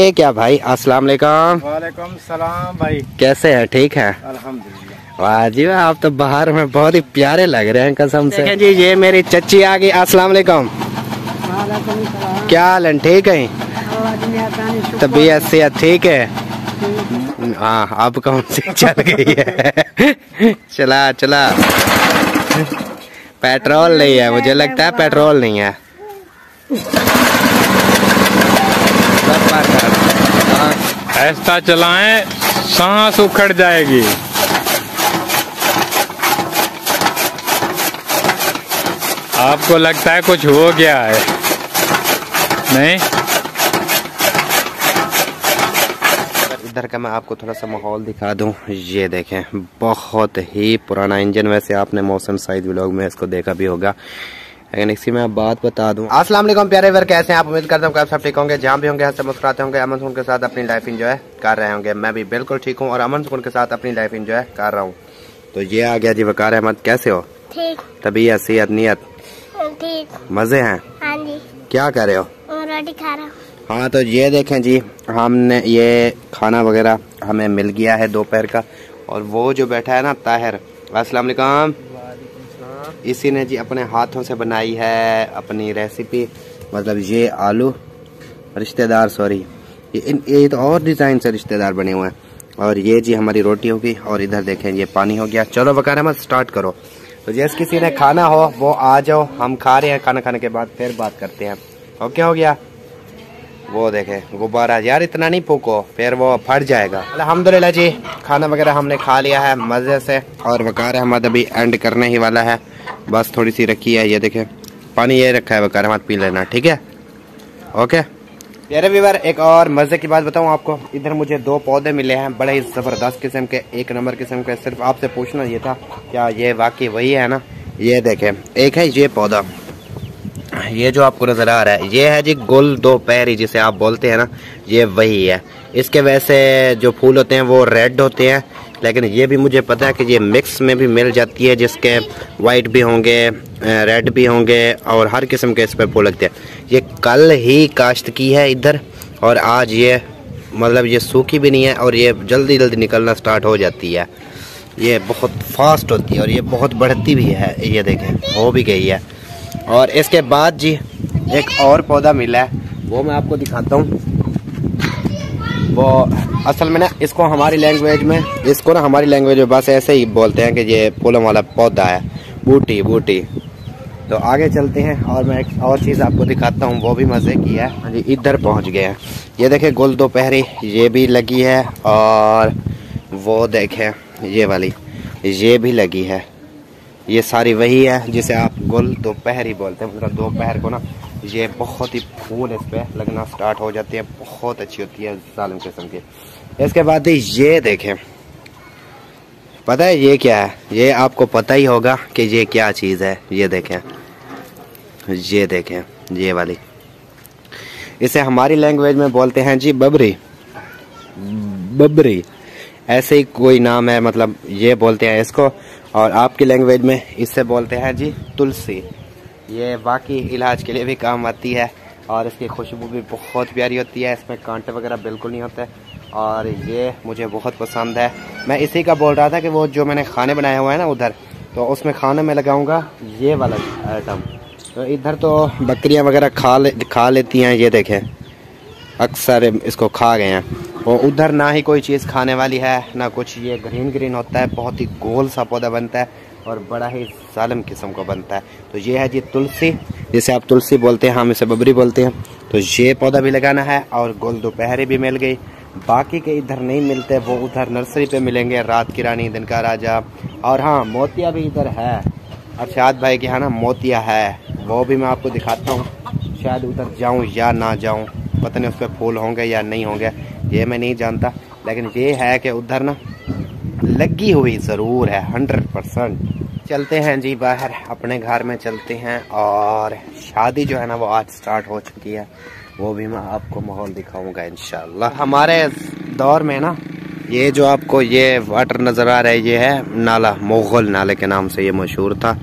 ये क्या भाई, अस्सलाम वालेकुम। वालेकुम सलाम भाई, कैसे हैं? ठीक है, अल्हम्दुलिल्लाह। वाह जी वाह, आप तो बाहर में बहुत ही प्यारे लग रहे हैं कसम से जी। ये मेरी चच्ची आ गई। अस्सलाम वालेकुम, क्या हाल है? ठीक है, तबीयत से ठीक है? हाँ, अब कौन सी चल गई है? चला चला, पेट्रोल नहीं है, मुझे लगता है पेट्रोल नहीं है। ऐसा चलाएं, सांस उखड़ जाएगी। आपको लगता है कुछ हो गया है? नहीं। इधर का मैं आपको थोड़ा सा माहौल दिखा दूं। ये देखें, बहुत ही पुराना इंजन। वैसे आपने मौसम साइज व्लॉग में इसको देखा भी होगा, लेकिन इसी में आप बात बता दूं। अस्सलाम वालेकुम प्यारे व्यूअर, कैसे हैं आप? उम्मीद करता हूं कि आप सब ठीक होंगे, जहां भी होंगे, हंसते मुस्कुराते होंगे, अमन सुकून के साथ अपनी लाइफ एंजॉय कर रहे होंगे। मैं भी बिल्कुल ठीक हूं और अमन सुकून के साथ अपनी लाइफ एंजॉय कर रहा हूं। तो ये आ गया जी वकार अहमद। कैसे हो? ठीक। तबीयत सेहत नियत ठीक? मजे हैं? हां जी। क्या कर रहे हो? रोटी खा रहा हूं। हाँ, तो ये देखें जी, हमने ये खाना वगैरह हमें मिल गया है दोपहर का। और वो जो बैठा है ना ताहिर, अस्सलाम वालेकुम, इसी ने जी अपने हाथों से बनाई है अपनी रेसिपी। मतलब ये आलू रिश्तेदार, सॉरी ये तो और डिज़ाइन से रिश्तेदार बने हुए हैं। और ये जी हमारी रोटी होगी, और इधर देखें ये पानी हो गया। चलो वकार अहमद स्टार्ट करो। तो जैसे किसी ने खाना हो वो आ जाओ, हम खा रहे हैं, खाना खाने के बाद फिर बात करते हैं। ओके, हो गया? वो देखें गुब्बारा, यार इतना नहीं फूको, फिर वो फट जाएगा। अल्हम्दुलिल्लाह जी, खाना वगैरह हमने खा लिया है मज़े से। और वकार अहमद अभी एंड करने ही वाला है, बस थोड़ी सी रखी है। ये देखें पानी ये रखा है, वकार अहमद पी लेना, ठीक है? ओके प्यारे व्यूअर, एक और मज़े की बात बताऊँ आपको। इधर मुझे दो पौधे मिले हैं, बड़े ही ज़बरदस्त किस्म के, एक नंबर किस्म के। सिर्फ आपसे पूछना ये था, क्या ये वाकई वही है ना? ये देखें, एक है ये पौधा, ये जो आपको नज़र आ रहा है, ये है जी गुल दोपहरी, जिसे आप बोलते हैं ना, ये वही है। इसके वैसे जो फूल होते हैं वो रेड होते हैं, लेकिन ये भी मुझे पता है कि ये मिक्स में भी मिल जाती है, जिसके वाइट भी होंगे, रेड भी होंगे, और हर किस्म के इस पर फूल लगते हैं। ये कल ही काश्त की है इधर, और आज ये मतलब ये सूखी भी नहीं है, और ये जल्दी जल्दी निकलना स्टार्ट हो जाती है। ये बहुत फास्ट होती है और ये बहुत बढ़ती भी है। ये देखें, हो भी गई है। और इसके बाद जी एक और पौधा मिला है, वो मैं आपको दिखाता हूँ। वो असल में ना इसको हमारी लैंग्वेज में, इसको ना हमारी लैंग्वेज में बस ऐसे ही बोलते हैं कि ये फूलों वाला पौधा है, बूटी बूटी। तो आगे चलते हैं और मैं एक और चीज़ आपको दिखाता हूँ, वो भी मज़े की है। जी इधर पहुँच गए हैं, ये देखें गुल दोपहरी, ये भी लगी है, और वो देखें ये वाली, ये भी लगी है। ये सारी वही है जिसे आप गुल दोपहर ही बोलते हैं। मतलब दोपहर को ना ये बहुत ही फूल इस पर लगना स्टार्ट हो जाते हैं, बहुत अच्छी होती है सालम किस्म की। इसके बाद ये देखें, पता है ये क्या है? ये आपको पता ही होगा कि ये क्या चीज़ है। ये देखें, ये देखें, ये वाली, इसे हमारी लैंग्वेज में बोलते हैं जी बबरी, बबरी, ऐसे ही कोई नाम है। मतलब ये बोलते हैं इसको, और आपकी लैंग्वेज में इससे बोलते हैं जी तुलसी। ये बाकी इलाज के लिए भी काम आती है, और इसकी खुशबू भी बहुत प्यारी होती है, इसमें कांटे वगैरह बिल्कुल नहीं होते, और ये मुझे बहुत पसंद है। मैं इसी का बोल रहा था कि वो जो मैंने खाने बनाए हुए हैं ना उधर, तो उसमें खाने में लगाऊंगा ये वाला आइटम। तो इधर तो बकरियाँ वगैरह खा लेती हैं, ये देखें अक्सर इसको खा गए हैं। और उधर ना ही कोई चीज़ खाने वाली है ना कुछ, ये ग्रीन ग्रीन होता है, बहुत ही गोल सा पौधा बनता है और बड़ा ही सालम किस्म का बनता है। तो ये है जी तुलसी, जिसे आप तुलसी बोलते हैं, हम इसे बबरी बोलते हैं। तो ये पौधा भी लगाना है, और गोल दोपहरी भी मिल गई। बाकी के इधर नहीं मिलते, वो उधर नर्सरी पे मिलेंगे, रात की रानी दिन का राजा। और हाँ, मोतिया भी इधर है, अरशाद भाई के यहाँ ना मोतिया है, वो भी मैं आपको दिखाता हूँ। शायद उधर जाऊँ या ना जाऊँ, पता नहीं उस पर फूल होंगे या नहीं होंगे, ये मैं नहीं जानता, लेकिन ये है कि उधर ना लगी हुई ज़रूर है 100%। चलते हैं जी बाहर, अपने घर में चलते हैं। और शादी जो है ना वो आज स्टार्ट हो चुकी है, वो भी मैं आपको माहौल दिखाऊंगा इंशाल्लाह। हमारे दौर में ना ये जो आपको ये वाटर नज़र आ रहा है, ये है नाला, मुग़ल नाले के नाम से ये मशहूर था।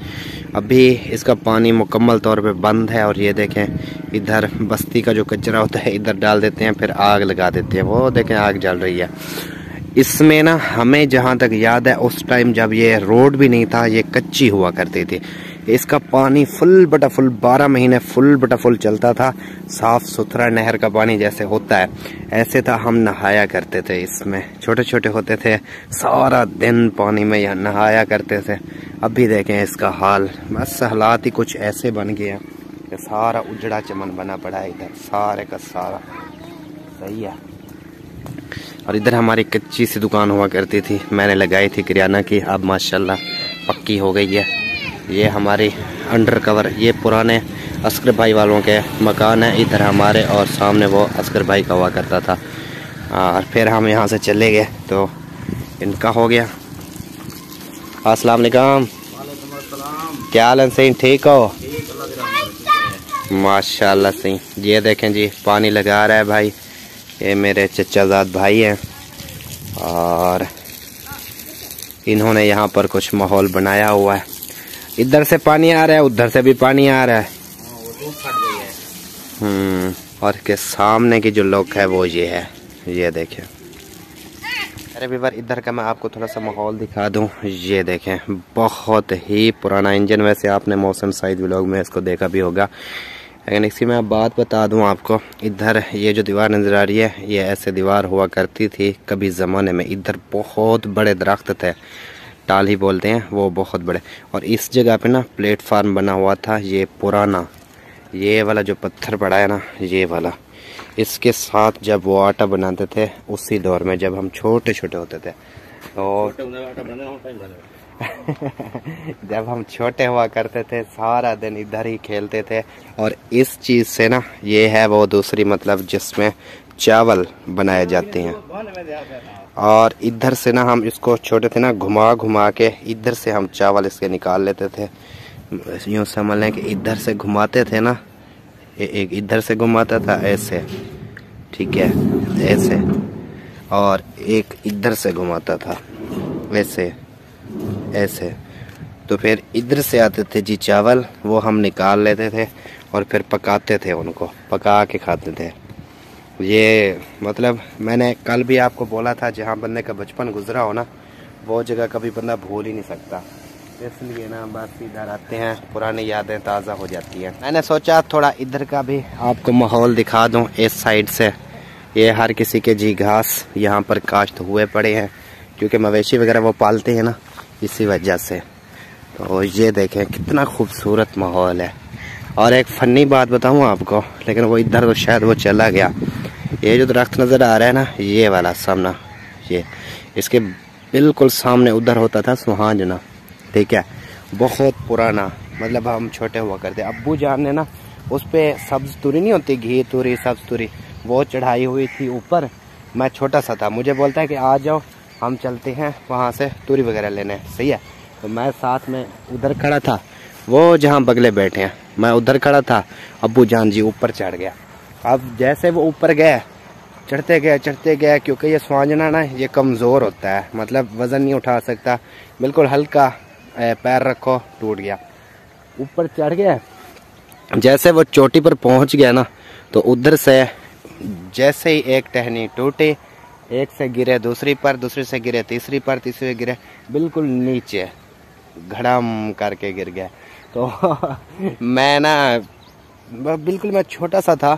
अभी इसका पानी मुकम्मल तौर पे बंद है। और ये देखें इधर बस्ती का जो कचरा होता है इधर डाल देते हैं, फिर आग लगा देते हैं। वो देखें आग जल रही है इसमें ना। हमें जहाँ तक याद है उस टाइम जब ये रोड भी नहीं था, ये कच्ची हुआ करती थी। इसका पानी फुल बटा फुल 12 महीने फुल बटा फुल चलता था। साफ़ सुथरा नहर का पानी जैसे होता है ऐसे था। हम नहाया करते थे इसमें, छोटे छोटे होते थे, सारा दिन पानी में यहाँ नहाया करते थे। अभी देखें इसका हाल, बस हालात ही कुछ ऐसे बन गए हैं। सारा उजड़ा चमन बना पड़ा है इधर, सारे का सारा। सही है। और इधर हमारी कच्ची सी दुकान हुआ करती थी, मैंने लगाई थी किराना की, अब माशाल्लाह पक्की हो गई है। ये हमारी अंडर कवर, ये पुराने असगर भाई वालों के मकान है। इधर हमारे और सामने वो असगर भाई का हुआ करता था। और फिर हम यहाँ से चले गए तो इनका हो गया। अस्सलाम वालेकुम, क्या हाल है सही? ठीक हो माशाल्लाह सही। ये देखें जी पानी लगा रहा है भाई, ये मेरे चचाजाद भाई हैं। और इन्होंने यहाँ पर कुछ माहौल बनाया हुआ है। इधर से पानी आ रहा है, उधर से भी पानी आ रहा है। और के सामने की जो लुक है वो ये है, ये देखें। अरे वीवर, इधर का मैं आपको थोड़ा सा माहौल दिखा दूं। ये देखें बहुत ही पुराना इंजन। वैसे आपने मौसम साइड व्लॉग में इसको देखा भी होगा, लेकिन इसी में बात बता दूं आपको। इधर ये जो दीवार नज़र आ रही है, ये ऐसे दीवार हुआ करती थी कभी ज़माने में। इधर बहुत बड़े दरख्त थे, टाल ही बोलते हैं, वो बहुत बड़े। और इस जगह पे ना प्लेटफार्म बना हुआ था। ये पुराना ये वाला जो पत्थर पड़ा है ना, ये वाला, इसके साथ जब वो आटा बनाते थे उसी दौर में, जब हम छोटे छोटे होते थे। और जब हम छोटे हुआ करते थे सारा दिन इधर ही खेलते थे। और इस चीज़ से ना, ये है वो दूसरी, मतलब जिसमें चावल बनाए जाते हैं। और इधर से ना हम इसको छोटे थे ना, घुमा घुमा के इधर से हम चावल इसके निकाल लेते थे। यूँ समझ लें कि इधर से घुमाते थे ना, एक इधर से घुमाता था ऐसे, ठीक है, ऐसे। और एक इधर से घुमाता था ऐसे ऐसे। तो फिर इधर से आते थे जी चावल, वो हम निकाल लेते थे और फिर पकाते थे उनको, पका के खाते थे। ये मतलब मैंने कल भी आपको बोला था, जहाँ बंदे का बचपन गुजरा हो ना, वो जगह कभी बंदा भूल ही नहीं सकता। इसलिए ना बस इधर आते हैं, पुरानी यादें ताज़ा हो जाती हैं। मैंने सोचा थोड़ा इधर का भी आपको माहौल दिखा दूं इस साइड से। ये हर किसी के जी घास यहाँ पर काश्त हुए पड़े हैं, क्योंकि मवेशी वगैरह वो पालते हैं ना, इसी वजह से। तो ये देखें कितना खूबसूरत माहौल है। और एक फ़नी बात बताऊँ आपको, लेकिन वो इधर तो शायद वो चला गया। ये जो दरख्त नज़र आ रहा है ना, ये वाला सामना, ये इसके बिल्कुल सामने उधर होता था सुहांजना, ठीक है, बहुत पुराना, मतलब हम छोटे हुआ करते। अब्बू जान ने ना उस पर सब्ज़ तुरी नहीं होती, घी तुरी, सब्ज़ तुरी, वो चढ़ाई हुई थी ऊपर। मैं छोटा सा था, मुझे बोलता है कि आ जाओ हम चलते हैं वहाँ से तुरी वगैरह लेने, सही है। तो मैं साथ में उधर खड़ा था, वो जहाँ बगले बैठे हैं मैं उधर खड़ा था, अब्बू जान जी ऊपर चढ़ गया। अब जैसे वो ऊपर गए, चढ़ते गए चढ़ते गए, क्योंकि ये सुहांजना ना ये कमज़ोर होता है, मतलब वज़न नहीं उठा सकता, बिल्कुल हल्का, पैर रखो, टूट गया। ऊपर चढ़ गया, जैसे वो चोटी पर पहुंच गया ना, तो उधर से जैसे ही एक टहनी टूटी, एक से गिरे दूसरी पर, दूसरी से गिरे तीसरी पर, तीसरी से गिरे बिल्कुल नीचे, घड़म करके गिर गया। तो मैं ना बिल्कुल, मैं छोटा सा था,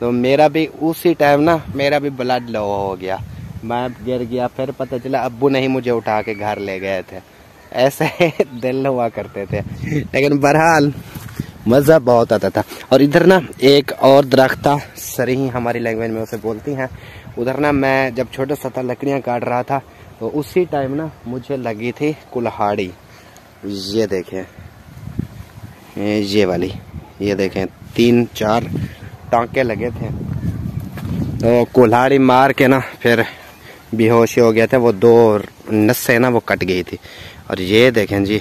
तो मेरा भी उसी टाइम ना मेरा भी ब्लड लो हो गया, मैं गिर गया। फिर पता चला अब्बू नहीं मुझे उठा के घर ले गए थे। ऐसे दिल हुआ करते थे, लेकिन बहरहाल मज़ा बहुत आता था। और इधर ना एक और दरख्त था, सरी हमारी लैंग्वेज में उसे बोलती हैं। उधर ना मैं जब छोटा सा था लकड़ियाँ काट रहा था, तो उसी टाइम ना मुझे लगी थी कुल्हाड़ी। ये देखें, ये वाली, ये देखें 3-4 टाँके लगे थे। तो कुल्हाड़ी मार के ना फिर बेहोश हो गया था, वो 2 नसें ना वो कट गई थी। और ये देखें जी,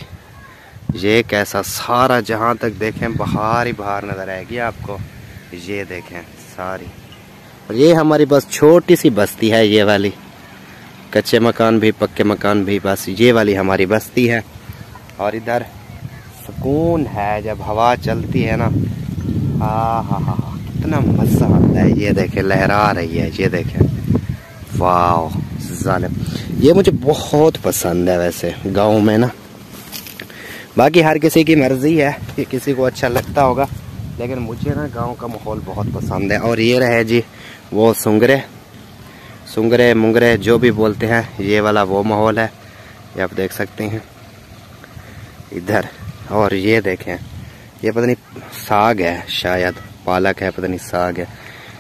ये कैसा सारा, जहाँ तक देखें बाहर ही बाहर नज़र आएगी आपको। ये देखें सारी। और ये हमारी बस छोटी सी बस्ती है, ये वाली, कच्चे मकान भी पक्के मकान भी, बस ये वाली हमारी बस्ती है। और इधर सुकून है जब हवा चलती है ना, आहा कितना मज़ा आता है। ये देखें लहरा रही है, ये देखें, वाह ज़ालिम। ये मुझे बहुत पसंद है वैसे गांव में ना, बाकी हर किसी की मर्ज़ी है कि किसी को अच्छा लगता होगा, लेकिन मुझे ना गांव का माहौल बहुत पसंद है। और ये रहे जी वो सुंगरे मुंगरे जो भी बोलते हैं, ये वाला वो माहौल है, ये आप देख सकते हैं इधर। और ये देखें, ये पता नहीं साग है, शायद पालक है, पता नहीं साग है।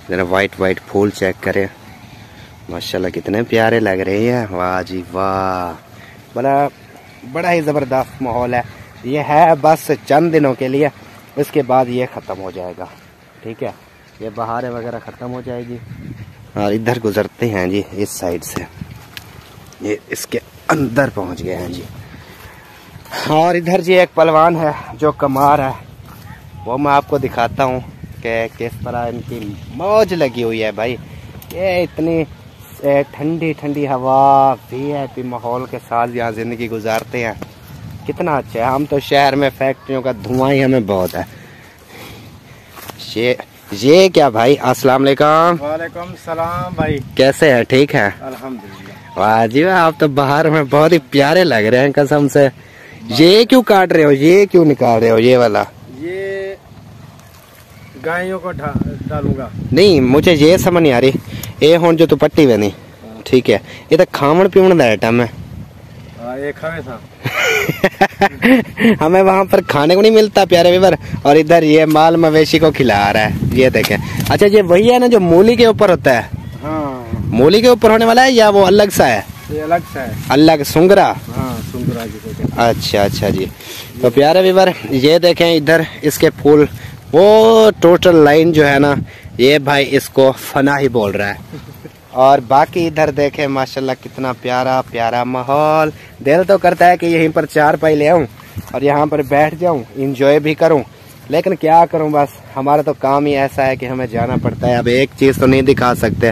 ज़रा वाइट वाइट फूल चेक करें, माशाल्लाह कितने प्यारे लग रहे हैं। वाह जी वाह, बड़ा ही ज़बरदस्त माहौल है। ये है बस चंद दिनों के लिए, इसके बाद ये ख़त्म हो जाएगा, ठीक है, ये बहारें वगैरह ख़त्म हो जाएगी। और इधर गुज़रते हैं जी इस साइड से, ये इसके अंदर पहुंच गए हैं जी। और इधर जी एक पलवान है जो कमार है, वो मैं आपको दिखाता हूँ कि किस तरह इनकी मौज लगी हुई है भाई। ये इतनी ठंडी ठंडी हवा, VIP माहौल के साथ यहाँ ज़िंदगी गुजारते हैं, कितना अच्छा है। हम तो शहर में फैक्ट्रियों का धुआं ही हमें बहुत है। ये क्या भाई, अस्सलाम वालेकुम। वालेकुम सलाम भाई, कैसे हैं? ठीक है अल्हम्दुलिल्लाह। वाह जी वाह, आप तो बाहर में बहुत ही प्यारे लग रहे हैं कसम से। ये क्यों काट रहे हो, ये क्यों निकाल रहे हो? ये वाला ये गायों को डालूंगा। नहीं मुझे ये समझ नहीं आ रही, ये हूं जो तो पट्टी बनी, ठीक है, ये तो खावन पीवन का आइटम है। हमें वहाँ पर खाने को नहीं मिलता प्यारे व्यूअर, और इधर ये माल मवेशी को खिला रहा है, ये देखें। अच्छा ये वही है ना जो मूली के ऊपर होता है? हाँ। मूली के ऊपर होने वाला है या वो अलग सा है? ये अलग सा है, अलग सुंगरा। हाँ, सुंगरा जी। अच्छा अच्छा जी, तो प्यारे व्यूअर ये देखें इधर इसके फूल, वो टोटल लाइन जो है ना, ये भाई इसको फना ही बोल रहा है। और बाकी इधर देखें माशाल्लाह कितना प्यारा प्यारा माहौल। दिल तो करता है कि यहीं पर चार पाई ले आऊँ और यहाँ पर बैठ जाऊँ, इंजॉय भी करूँ, लेकिन क्या करूँ, बस हमारा तो काम ही ऐसा है कि हमें जाना पड़ता है। अब एक चीज़ तो नहीं दिखा सकते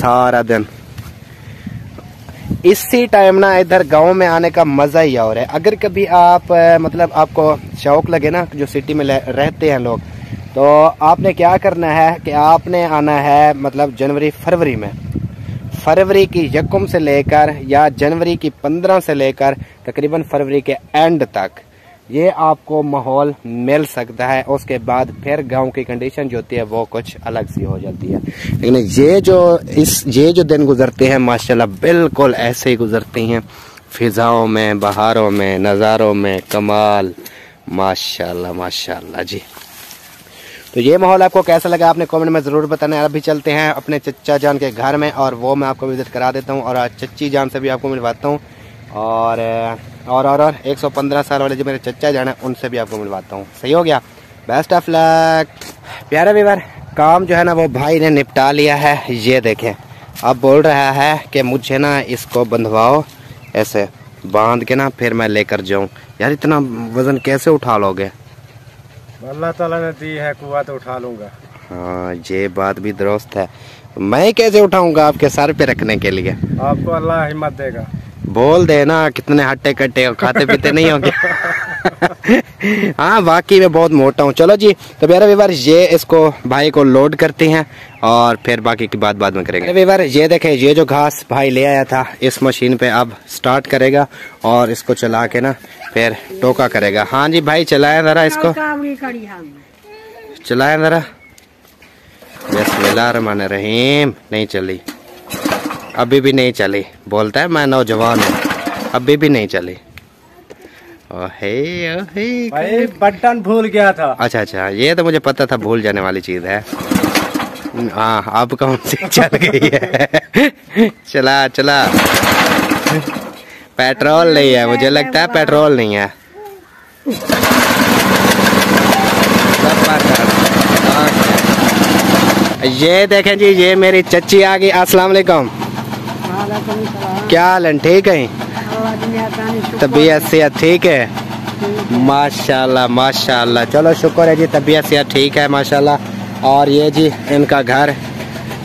सारा दिन। इसी टाइम ना इधर गांव में आने का मज़ा ही और है। अगर कभी आप मतलब आपको शौक लगे ना, जो सिटी में रहते हैं लोग, तो आपने क्या करना है कि आपने आना है मतलब जनवरी फरवरी में, फरवरी की 1 से लेकर या जनवरी की 15 से लेकर तकरीबन फरवरी के एंड तक ये आपको माहौल मिल सकता है। उसके बाद फिर गांव की कंडीशन जो होती है वो कुछ अलग सी हो जाती है। लेकिन ये जो दिन गुजरते हैं माशाल्लाह बिल्कुल ऐसे ही गुजरते हैं, फिजाओं में, बहारों में, नज़ारों में, कमाल माशाल्लाह माशाल्लाह जी। तो ये माहौल आपको कैसा लगा आपने कमेंट में ज़रूर बताना है। अभी चलते हैं अपने चचा जान के घर में, और वो मैं आपको विज़िट करा देता हूँ, और आज चची जान से भी आपको मिलवाता हूँ, और 115 साल वाले जो मेरे चचा जान है उनसे भी आपको मिलवाता हूँ। सही हो गया, बेस्ट ऑफ लक। प्यारे व्यूअर काम जो है ना वो भाई ने निपटा लिया है। ये देखें अब बोल रहा है कि मुझे ना इसको बंधवाओ, ऐसे बांध के ना फिर मैं लेकर जाऊँ। यार इतना वज़न कैसे उठा लोगे, अल्लाह ताला ने दी है कुव्वत, उठा लूँगा। हाँ ये बात भी दुरुस्त है, मैं कैसे उठाऊँगा आपके सर पे रखने के लिए? आपको अल्लाह हिम्मत देगा। बोल देना कितने हट्टे कट्टे खाते पीते नहीं होंगे। हाँ वाकई मैं बहुत मोटा हूँ। चलो जी, तो प्यारे व्यूअर ये इसको भाई को लोड करते हैं और फिर बाकी की बात बाद में करेंगे। प्यारे व्यूअर ये देखें, ये जो घास भाई ले आया था इस मशीन पे अब स्टार्ट करेगा और इसको चला के ना फिर टोका करेगा। हाँ जी भाई चलाया ज़रा, इसको चलाया ज़रा, बिस्मिल्लाह रहमान रहीम। नहीं चली, अभी भी नहीं चली, बोलता है मैं नौजवान हूँ, अभी भी नहीं चली। ओहे ओहे भाई बटन भूल गया था। अच्छा अच्छा, ये तो मुझे पता था भूल जाने वाली चीज़ है। हाँ अब कौन सी चल गई है। चला चला, पेट्रोल नहीं है, मुझे लगता है पेट्रोल नहीं है। ये देखें जी ये मेरी चची आ गई। अस्सलाम वालेकुम, क्या हाल है? ठीक है, तबीयत सेहत ठीक है? माशाल्लाह माशाल्लाह, चलो शुक्र है जी, तबीयत सेहत ठीक है माशाल्लाह। और ये जी इनका घर,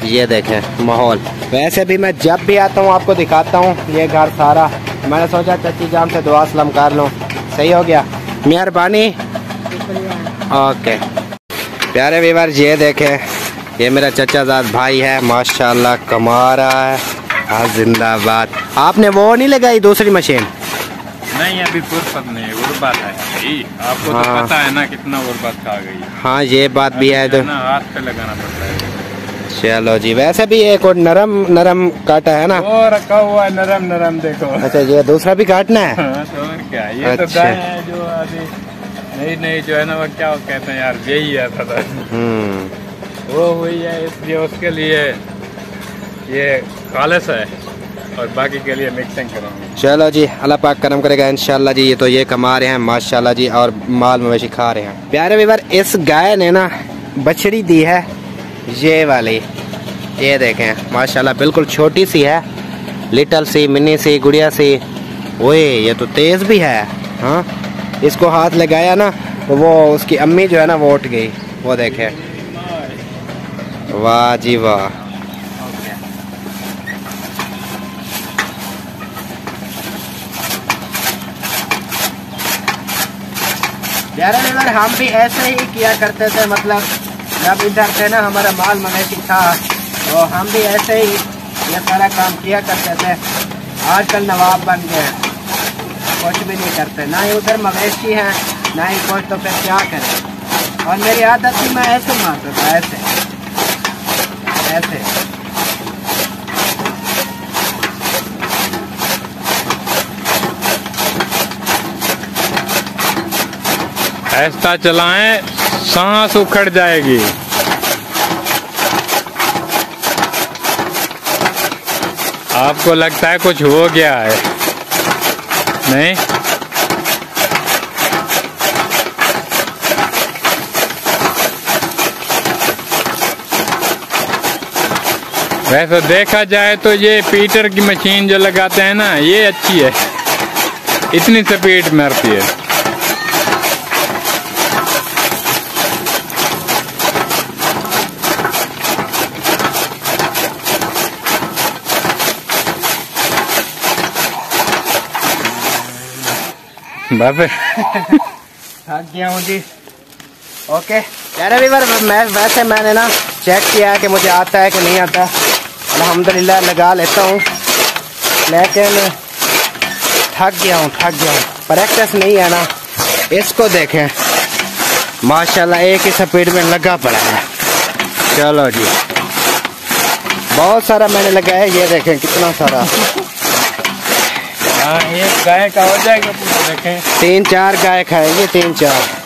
ये देखें माहौल। वैसे भी मैं जब भी आता हूँ आपको दिखाता हूँ ये घर सारा। मैंने सोचा चची जान से दुआ सलाम कर लूँ, सही हो गया। मेहरबानी। ओके प्यारे व्यूअर, ये देखें, ये मेरा चचाजाद भाई है, माशाल्लाह कमा रहा है। हाँ जिंदाबाद। आपने वो नहीं लगाई दूसरी मशीन? नहीं, अभी फुर्सत नहीं, गुर्बत है भाई। आपको तो पता है ना कितना गुर्बत खा गई। हाँ ये बात भी है, तो हाथ पे लगाना पड़ता है। चलो जी, वैसे भी एक और नरम नरम काटा है ना, वो रखा हुआ है नरम नरम, देखो। अच्छा ये दूसरा भी काटना है? हाँ, तो और क्या, ये अच्छा। तो गाय है जो अभी नहीं जो है ना, वो क्या कहते हैं यार, यही आता था वो हुई है, इसलिए उसके लिए ये कालस है और बाकी के लिए मिक्सिंग करूँगी। चलो जी, अल्लाह पाक करम करेगा इंशाल्लाह जी। ये तो ये कमा रहे हैं माशाल्लाह जी, और माल मवेशी खा रहे हैं। प्यारे व्यूअर, इस गाय ने ना बछड़ी दी है, ये वाली, ये देखें माशाल्लाह, बिल्कुल छोटी सी है, लिटल सी, मिनी सी, गुड़िया सी। ओए ये तो तेज़ भी है। हाँ इसको हाथ लगाया ना, वो उसकी अम्मी जो है ना वो उठ गई। वो देखें, वाह जी वाह। प्यारे व्यूअर, हम भी ऐसे ही किया करते थे, मतलब जब इधर थे ना, हमारा माल मवेशी था, तो हम भी ऐसे ही ये सारा काम किया करते थे। आजकल नवाब बन गए, कुछ भी नहीं करते, ना ही उधर मवेशी हैं ना ही कुछ, तो फिर क्या करें। और मेरी आदत थी, मैं ऐसे मारता था, ऐसे ऐसे। ऐसा चलाएं, सांस उखड़ जाएगी। आपको लगता है कुछ हो गया है, नहीं। वैसे देखा जाए तो ये पीटर की मशीन जो लगाते हैं ना, ये अच्छी है, इतनी स्पीड मारती है। जी ओके यार, मैं वैसे मैंने ना चेक किया है कि मुझे आता है कि नहीं आता, अल्हम्दुलिल्लाह लगा लेता हूँ, लेकिन थक गया हूँ, प्रैक्टिस नहीं है ना। इसको देखें माशाल्लाह, एक ही स्पीड में लगा पड़ा है। चलो जी, बहुत सारा मैंने लगाया, ये देखें कितना सारा। हाँ एक गाय का हो जाएगा, देखें 3-4 गाय खाएंगे, 3-4।